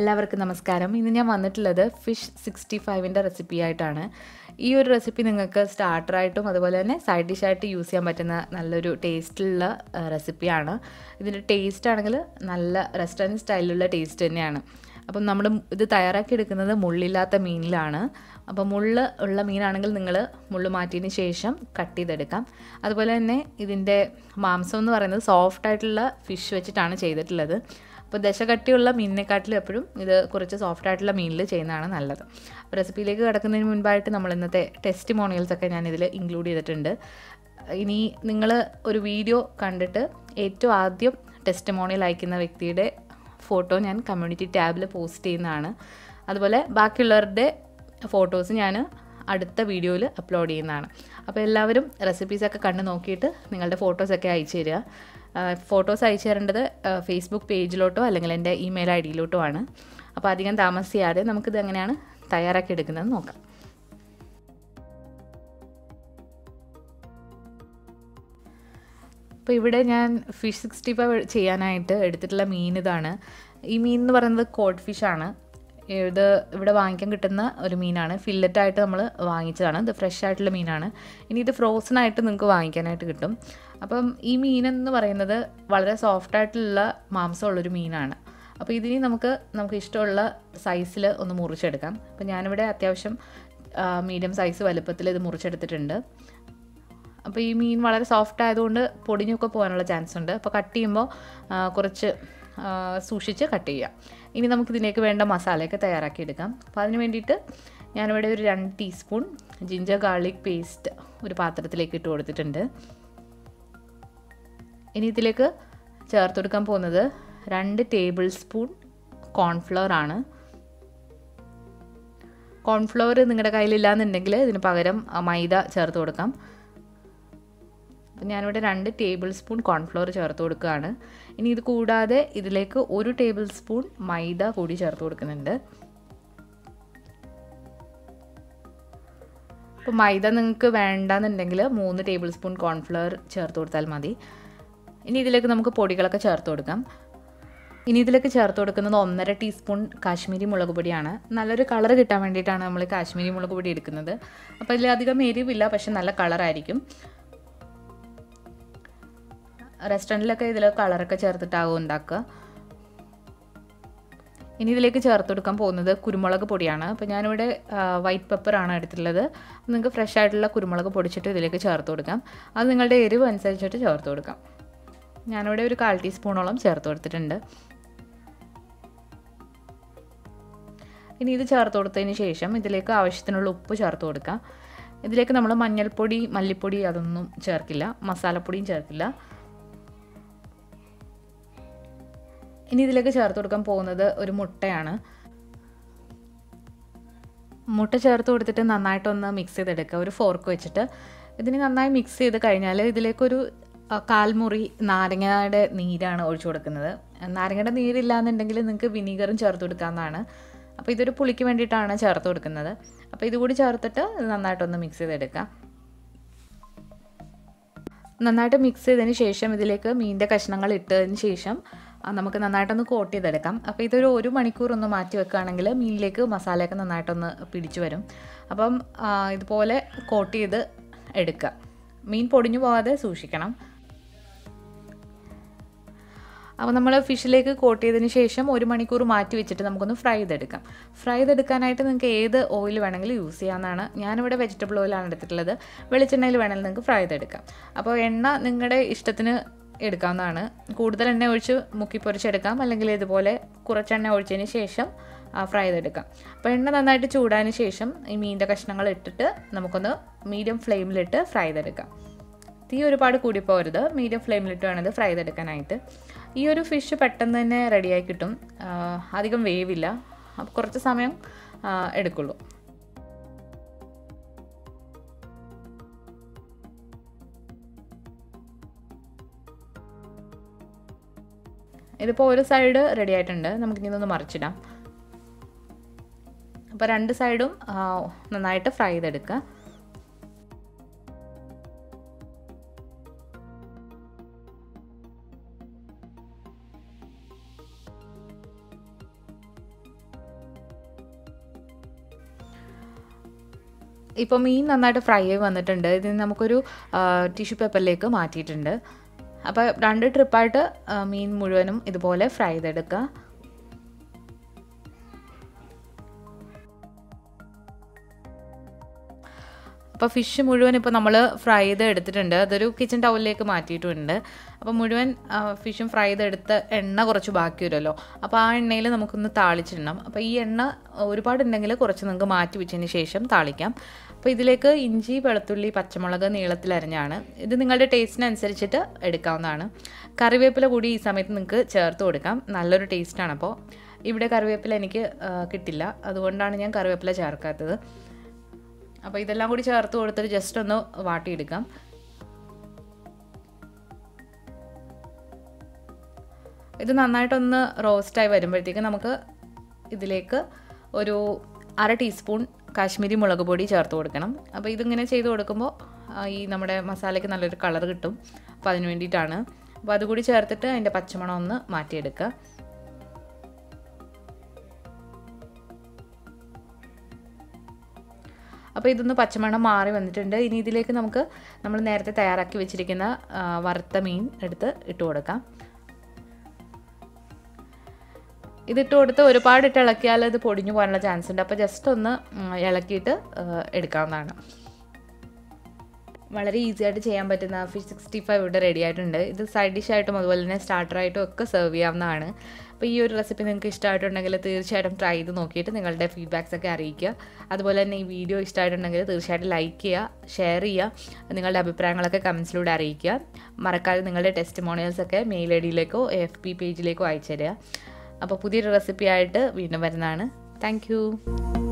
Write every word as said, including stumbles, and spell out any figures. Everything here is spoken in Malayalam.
എല്ലാവർക്കും നമസ്കാരം ഇന്ന് ഞാൻ വന്നിട്ടുള്ളത് ഫിഷ് sixty-five ന്റെ റെസിപ്പി ആയിട്ടാണ് ഈ ഒരു റെസിപ്പി നിങ്ങൾക്ക് സ്റ്റാർട്ടർ ആയിട്ടും അതുപോലെ തന്നെ സൈഡ് ഡിഷ് ആയിട്ട് യൂസ് ചെയ്യാൻ പറ്റുന്ന നല്ലൊരു ടേസ്റ്റുള്ള റെസിപ്പിയാണ് ഇതിന്റെ ടേസ്റ്റ് ആണെങ്കിൽ നല്ല റെസ്റ്റോറന്റ് സ്റ്റൈലിലുള്ള ടേസ്റ്റ് തന്നെയാണ് അപ്പോൾ നമ്മൾ ഇത് തയ്യാറാക്കി എടുക്കുന്നത് മുള്ളില്ലാത്ത മീനിലാണ് അപ്പോൾ മുള്ള ഉള്ള മീനാണെങ്കിൽ നിങ്ങൾ മുള്ള മാറ്റിയതിന് ശേഷം കട്ട് ചെയ്തെടുക്കാം അതുപോലെ തന്നെ ഇതിന്റെ മാംസം എന്ന് പറയുന്നത് സോഫ്റ്റ് ആയിട്ടുള്ള ഫിഷ് വെച്ചിട്ടാണ് ചെയ്തിട്ടുള്ളത് അപ്പോൾ ദശകട്ടിയുള്ള മീനിനെക്കാട്ടിൽ എപ്പോഴും ഇത് കുറച്ച് സോഫ്റ്റ് ആയിട്ടുള്ള മീനിൽ ചെയ്യുന്നതാണ് നല്ലത് അപ്പോൾ റെസിപ്പിയിലേക്ക് കടക്കുന്നതിന് മുൻപായിട്ട് നമ്മൾ ഇന്നത്തെ ടെസ്റ്റിമോണിയൽസ് ഒക്കെ ഞാൻ ഇതിൽ ഇൻക്ലൂഡ് ചെയ്തിട്ടുണ്ട് ഇനി നിങ്ങൾ ഒരു വീഡിയോ കണ്ടിട്ട് ഏറ്റവും ആദ്യം ടെസ്റ്റിമോണിയൽ അയക്കുന്ന വ്യക്തിയുടെ ഫോട്ടോ ഞാൻ കമ്മ്യൂണിറ്റി ടാബിൽ പോസ്റ്റ് ചെയ്യുന്നതാണ് അതുപോലെ ബാക്കിയുള്ളവരുടെ ഫോട്ടോസ് ഞാൻ അടുത്ത വീഡിയോയിൽ അപ്ലോഡ് ചെയ്യുന്നതാണ് അപ്പോൾ എല്ലാവരും റെസിപ്പീസ് ഒക്കെ കണ്ടു നോക്കിയിട്ട് നിങ്ങളുടെ ഫോട്ടോസ് ഒക്കെ അയച്ചു തരിക ഫോട്ടോസ് അയച്ചു തരേണ്ടത് ഫേസ്ബുക്ക് പേജിലോട്ടോ അല്ലെങ്കിൽ എൻ്റെ ഇമെയിൽ ഐ ഡിയിലോട്ടോ ആണ് അപ്പോൾ അധികം താമസിയാതെ നമുക്കിത് എങ്ങനെയാണ് തയ്യാറാക്കി എടുക്കുന്നത് നോക്കാം അപ്പോൾ ഇവിടെ ഞാൻ ഫിഷ് സിക്സ്റ്റി ഫൈവ് ചെയ്യാനായിട്ട് എടുത്തിട്ടുള്ള മീൻ ഇതാണ് ഈ മീൻ എന്ന് പറയുന്നത് കോഡ് ഫിഷാണ് ഇത് ഇവിടെ വാങ്ങിക്കാൻ കിട്ടുന്ന ഒരു മീനാണ് ഫില്ലറ്റായിട്ട് നമ്മൾ വാങ്ങിച്ചതാണ് ഇത് ഫ്രഷ് ആയിട്ടുള്ള മീനാണ് ഇനി ഇത് ഫ്രോസൺ ആയിട്ട് നിങ്ങൾക്ക് വാങ്ങിക്കാനായിട്ട് കിട്ടും അപ്പം ഈ മീനെന്ന് പറയുന്നത് വളരെ സോഫ്റ്റ് ആയിട്ടുള്ള മാംസമുള്ളൊരു മീനാണ് അപ്പോൾ ഇതിന് നമുക്ക് നമുക്ക് ഇഷ്ടമുള്ള സൈസിൽ ഒന്ന് മുറിച്ചെടുക്കാം അപ്പോൾ ഞാനിവിടെ അത്യാവശ്യം മീഡിയം സൈസ് വലുപ്പത്തിൽ ഇത് മുറിച്ചെടുത്തിട്ടുണ്ട് അപ്പോൾ ഈ മീൻ വളരെ സോഫ്റ്റ് ആയതുകൊണ്ട് പൊടിഞ്ഞൊക്കെ പോകാനുള്ള ചാൻസ് ഉണ്ട് അപ്പോൾ കട്ട് ചെയ്യുമ്പോൾ കുറച്ച് സൂക്ഷിച്ച് കട്ട് ചെയ്യാം ഇനി നമുക്കിതിലേക്ക് വേണ്ട മസാലയൊക്കെ തയ്യാറാക്കി എടുക്കാം അപ്പോൾ അതിന് വേണ്ടിയിട്ട് ഞാനിവിടെ ഒരു രണ്ട് ടീസ്പൂൺ ജിഞ്ചർ ഗാർലിക് പേസ്റ്റ് ഒരു പാത്രത്തിലേക്ക് ഇട്ട് കൊടുത്തിട്ടുണ്ട് ഇനി ഇതിലേക്ക് ചേർത്ത് കൊടുക്കാൻ പോകുന്നത് രണ്ട് ടേബിൾ സ്പൂൺ കോൺഫ്ലവർ ആണ് കോൺഫ്ലവർ നിങ്ങളുടെ കയ്യിലില്ല എന്നുണ്ടെങ്കിൽ ഇതിന് പകരം മൈദ ചേർത്ത് കൊടുക്കാം ഞാനിവിടെ രണ്ട് ടേബിൾ സ്പൂൺ കോൺഫ്ലവർ ചേർത്ത് കൊടുക്കുകയാണ് ഇനി ഇത് കൂടാതെ ഇതിലേക്ക് ഒരു ടേബിൾ സ്പൂൺ മൈദ കൂടി ചേർത്ത് കൊടുക്കുന്നുണ്ട് അപ്പോൾ മൈദ നിങ്ങൾക്ക് വേണ്ടെന്നുണ്ടെങ്കിൽ മൂന്ന് ടേബിൾ സ്പൂൺ കോൺഫ്ലവർ ചേർത്ത് കൊടുത്താൽ മതി ഇനി ഇതിലേക്ക് നമുക്ക് പൊടികളൊക്കെ ചേർത്ത് കൊടുക്കാം ഇനി ഇതിലേക്ക് ചേർത്ത് കൊടുക്കുന്നത് ഒന്നര ടീസ്പൂൺ കാശ്മീരി മുളക് പൊടിയാണ് നല്ലൊരു കളർ കിട്ടാൻ വേണ്ടിയിട്ടാണ് നമ്മൾ കാശ്മീരി മുളക് പൊടി എടുക്കുന്നത് അപ്പോൾ ഇതിലധികം എരിവില്ല പക്ഷെ നല്ല കളറായിരിക്കും റെസ്റ്റോറൻറ്റിലൊക്കെ ഇതിൽ കളറൊക്കെ ചേർത്തിട്ടാകും ഉണ്ടാക്കുക ഇനി ഇതിലേക്ക് ചേർത്ത് കൊടുക്കാൻ പോകുന്നത് കുരുമുളക് പൊടിയാണ് അപ്പോൾ ഞാനിവിടെ വൈറ്റ് പെപ്പറാണ് എടുത്തിട്ടുള്ളത് നിങ്ങൾക്ക് ഫ്രഷ് ആയിട്ടുള്ള കുരുമുളക് പൊടിച്ചിട്ട് ഇതിലേക്ക് ചേർത്ത് കൊടുക്കാം അത് നിങ്ങളുടെ എരിവ് അനുസരിച്ചിട്ട് ചേർത്ത് കൊടുക്കാം ഞാനിവിടെ ഒരു കാൽ ടീസ്പൂണോളം ചേർത്ത് കൊടുത്തിട്ടുണ്ട് ഇനി ഇത് ചേർത്ത് കൊടുത്തതിന് ശേഷം ഇതിലേക്ക് ആവശ്യത്തിനുള്ള ഉപ്പ് ചേർത്ത് കൊടുക്കാം ഇതിലേക്ക് നമ്മൾ മഞ്ഞൾപ്പൊടി മല്ലിപ്പൊടി അതൊന്നും ചേർക്കില്ല മസാലപ്പൊടിയും ചേർക്കില്ല ഇനി ഇതിലേക്ക് ചേർത്ത് കൊടുക്കാൻ പോകുന്നത് ഒരു മുട്ടയാണ് മുട്ട ചേർത്ത് കൊടുത്തിട്ട് നന്നായിട്ടൊന്ന് മിക്സ് ചെയ്തെടുക്കുക ഒരു ഫോർക്ക് വെച്ചിട്ട് ഇതിന് നന്നായി മിക്സ് ചെയ്ത് കഴിഞ്ഞാൽ ഇതിലേക്കൊരു കാൽമുറി നാരങ്ങയുടെ നീരാണ് ഒഴിച്ചു കൊടുക്കുന്നത് നാരങ്ങയുടെ നീരില്ല എന്നുണ്ടെങ്കിൽ നിങ്ങൾക്ക് വിനീഗറും ചേർത്ത് കൊടുക്കാവുന്നതാണ് അപ്പോൾ ഇതൊരു പുളിക്ക് വേണ്ടിയിട്ടാണ് ചേർത്ത് കൊടുക്കുന്നത് അപ്പോൾ ഇതുകൂടി ചേർത്തിട്ട് നന്നായിട്ടൊന്ന് മിക്സ് ചെയ്തെടുക്കാം നന്നായിട്ട് മിക്സ് ചെയ്തതിന് ശേഷം ഇതിലേക്ക് മീനിൻ്റെ കഷ്ണങ്ങൾ ഇട്ടതിന് ശേഷം നമുക്ക് നന്നായിട്ടൊന്ന് കോട്ട് ചെയ്തെടുക്കാം അപ്പോൾ ഇതൊരു ഒരു മണിക്കൂറൊന്ന് മാറ്റി വെക്കുകയാണെങ്കിൽ മീനിലേക്ക് മസാലയൊക്കെ നന്നായിട്ടൊന്ന് പിടിച്ചു വരും അപ്പം ഇതുപോലെ കോട്ട് ചെയ്ത് എടുക്കുക മീൻ പൊടിഞ്ഞു പോകാതെ സൂക്ഷിക്കണം അപ്പോൾ നമ്മൾ ഫിഷിലേക്ക് കോട്ട് ചെയ്തതിന് ശേഷം ഒരു മണിക്കൂർ മാറ്റി വെച്ചിട്ട് നമുക്കൊന്ന് ഫ്രൈ ചെയ്തെടുക്കാം ഫ്രൈ ചെയ്തെടുക്കാനായിട്ട് നിങ്ങൾക്ക് ഏത് ഓയിൽ വേണമെങ്കിലും യൂസ് ചെയ്യാമെന്നാണ് ഞാനിവിടെ വെജിറ്റബിൾ ഓയിലാണ് എടുത്തിട്ടുള്ളത് വെളിച്ചെണ്ണയിൽ വേണമെങ്കിൽ നിങ്ങൾക്ക് ഫ്രൈ ചെയ്തെടുക്കാം അപ്പോൾ എണ്ണ നിങ്ങളുടെ ഇഷ്ടത്തിന് എടുക്കാവുന്നതാണ് കൂടുതൽ എണ്ണ ഒഴിച്ച് മുക്കിപ്പൊരിച്ചെടുക്കാം അല്ലെങ്കിൽ ഇതുപോലെ കുറച്ചെണ്ണ ഒഴിച്ചതിന് ശേഷം ഫ്രൈ ചെയ്തെടുക്കാം അപ്പോൾ എണ്ണ നന്നായിട്ട് ചൂടായതിന് ശേഷം ഈ മീനിൻ്റെ കഷ്ണങ്ങൾ ഇട്ടിട്ട് നമുക്കൊന്ന് മീഡിയം ഫ്ലെയിമിലിട്ട് ഫ്രൈ ചെയ്തെടുക്കാം തീ ഒരുപാട് കൂടിപ്പോകരുത് മീഡിയം ഫ്ലെയിമിലിട്ട് വേണം ഫ്രൈ ചെയ്തെടുക്കാനായിട്ട് ഈ ഒരു ഫിഷ് പെട്ടെന്ന് തന്നെ റെഡിയായി കിട്ടും അധികം വേവില്ല അപ്പോൾ കുറച്ച് സമയം എടുക്കുള്ളൂ ഇതിപ്പോൾ ഒരു സൈഡ് റെഡി ആയിട്ടുണ്ട് നമുക്കിനി ഇതൊന്ന് മറിച്ചിടാം അപ്പോൾ രണ്ട് സൈഡും നന്നായിട്ട് ഫ്രൈ ചെയ്തെടുക്കുക ഇപ്പോൾ മീൻ നന്നായിട്ട് ഫ്രൈ ആയി വന്നിട്ടുണ്ട്. ഇതിനെ നമുക്ക് ഒരു ടിഷ്യൂ പേപ്പറിലേക്ക് മാറ്റിയിട്ടുണ്ട്. അപ്പോൾ രണ്ട് ട്രിപ്പ് ആയിട്ട് മീൻ മുഴുവനും ഇതുപോലെ ഫ്രൈ ചെയ്തെടുക്കുക. അപ്പോൾ ഫിഷ് മുഴുവൻ ഇപ്പോൾ നമ്മൾ ഫ്രൈ ചെയ്ത് എടുത്തിട്ടുണ്ട്. അതൊരു കിച്ചൺ ടൗലിലേക്ക് മാറ്റിയിട്ടുണ്ട്. അപ്പോൾ മുഴുവൻ ഫിഷും ഫ്രൈ ചെയ്തെടുത്ത് എണ്ണ കുറച്ച് ബാക്കി വരുമല്ലോ, അപ്പോൾ ആ എണ്ണയിൽ നമുക്കൊന്ന് താളിച്ചിടണം. അപ്പോൾ ഈ എണ്ണ ഒരുപാടുണ്ടെങ്കിൽ കുറച്ച് നിങ്ങൾക്ക് മാറ്റി വെച്ചതിന് ശേഷം താളിക്കാം. അപ്പോൾ ഇതിലേക്ക് ഇഞ്ചി, വെളുത്തുള്ളി, പച്ചമുളക് നീളത്തിലരിഞ്ഞാണ്. ഇത് നിങ്ങളുടെ ടേസ്റ്റിനനുസരിച്ചിട്ട് എടുക്കാവുന്നതാണ്. കറിവേപ്പില കൂടി ഈ സമയത്ത് നിങ്ങൾക്ക് ചേർത്ത് കൊടുക്കാം. നല്ലൊരു ടേസ്റ്റാണ്. അപ്പോൾ ഇവിടെ കറിവേപ്പില എനിക്ക് കിട്ടില്ല, അതുകൊണ്ടാണ് ഞാൻ കറിവേപ്പില ചേർക്കാത്തത്. അപ്പോൾ ഇതെല്ലാം കൂടി ചേർത്ത് കൊടുത്തിട്ട് ജസ്റ്റ് ഒന്ന് വാട്ടിയെടുക്കാം. ഇത് നന്നായിട്ടൊന്ന് റോസ്റ്റായി വരുമ്പോഴത്തേക്ക് നമുക്ക് ഇതിലേക്ക് ഒരു അര ടീസ്പൂൺ കാശ്മീരി മുളക് പൊടി ചേർത്ത് കൊടുക്കണം. അപ്പോൾ ഇതിങ്ങനെ ചെയ്ത് കൊടുക്കുമ്പോൾ ഈ നമ്മുടെ മസാലയ്ക്ക് നല്ലൊരു കളർ കിട്ടും. അപ്പോൾ അതിന് വേണ്ടിയിട്ടാണ്. അപ്പോൾ അതുകൂടി ചേർത്തിട്ട് അതിൻ്റെ പച്ചമണം ഒന്ന് മാറ്റിയെടുക്കുക. അപ്പോൾ ഇതൊന്ന് പച്ചമണം മാറി വന്നിട്ടുണ്ട്. ഇനി ഇതിലേക്ക് നമുക്ക് നമ്മൾ നേരത്തെ തയ്യാറാക്കി വെച്ചിരിക്കുന്ന വറുത്ത മീൻ എടുത്ത് ഇട്ട് കൊടുക്കാം. ഇതിട്ട് കൊടുത്ത് ഒരുപാട് ഇട്ട് ഇളക്കിയാൽ ഇത് പൊടിഞ്ഞു പോകാനുള്ള ചാൻസ് ഉണ്ട്. അപ്പോൾ ജസ്റ്റ് ഒന്ന് ഇളക്കിയിട്ട് എടുക്കാവുന്നതാണ്. വളരെ ഈസി ആയിട്ട് ചെയ്യാൻ പറ്റുന്ന ഫിഷ് സിക്സ്റ്റി ഫൈവ് ഇവിടെ റെഡി ആയിട്ടുണ്ട്. ഇത് സൈഡ് ഡിഷായിട്ടും അതുപോലെ തന്നെ സ്റ്റാർട്ടറായിട്ടും ഒക്കെ സെർവ് ചെയ്യാവുന്നതാണ്. അപ്പോൾ ഈ ഒരു റെസിപ്പി നിങ്ങൾക്ക് ഇഷ്ടമായിട്ടുണ്ടെങ്കിൽ തീർച്ചയായിട്ടും ട്രൈ ചെയ്ത് നോക്കിയിട്ട് നിങ്ങളുടെ ഫീഡ്ബാക്സ് ഒക്കെ അറിയിക്കുക. അതുപോലെ തന്നെ ഈ വീഡിയോ ഇഷ്ടമായിട്ടുണ്ടെങ്കിൽ തീർച്ചയായിട്ടും ലൈക്ക് ചെയ്യുക, ഷെയർ ചെയ്യുക, നിങ്ങളുടെ അഭിപ്രായങ്ങളൊക്കെ കമൻസിലൂടെ അറിയിക്കുക. മറക്കാതെ നിങ്ങളുടെ ടെസ്റ്റിമോണിയൽസൊക്കെ മെയിൽ ഐ ഡിയിലേക്കോ എഫ് ബി പേജിലേക്കോ അയച്ചു തരിക. അപ്പോൾ പുതിയൊരു റെസിപ്പി ആയിട്ട് വീണ്ടും വരുന്നതാണ്. Thank U.